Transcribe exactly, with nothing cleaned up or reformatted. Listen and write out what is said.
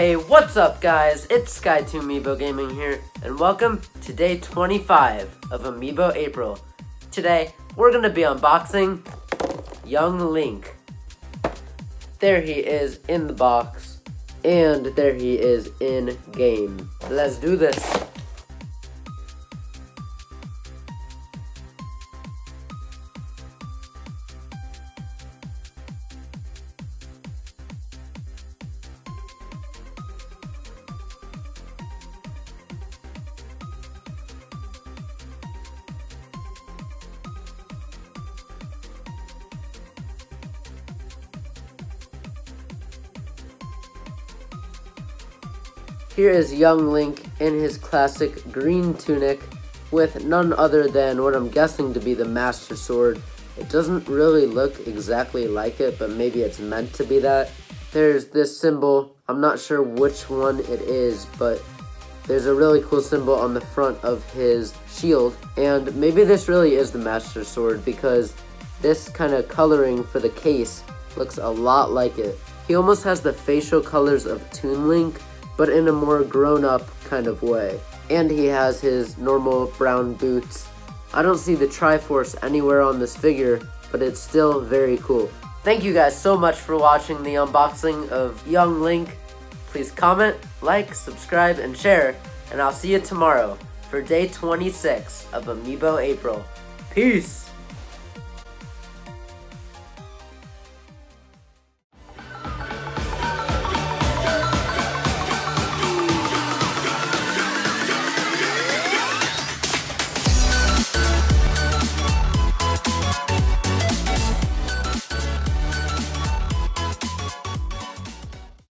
Hey, what's up guys? It's Sky two Amiibo Gaming here, and welcome to day twenty-five of Amiibo April. Today, we're gonna be unboxing Young Link. There he is in the box, and there he is in game. Let's do this. Here is Young Link in his classic green tunic with none other than what I'm guessing to be the Master Sword. It doesn't really look exactly like it, but maybe it's meant to be that. There's this symbol. I'm not sure which one it is, but there's a really cool symbol on the front of his shield. And maybe this really is the Master Sword because this kind of coloring for the case looks a lot like it. He almost has the facial colors of Toon Link, but in a more grown-up kind of way. And he has his normal brown boots. I don't see the Triforce anywhere on this figure, but it's still very cool. Thank you guys so much for watching the unboxing of Young Link. Please comment, like, subscribe, and share, and I'll see you tomorrow for day twenty-six of Amiibo April. Peace!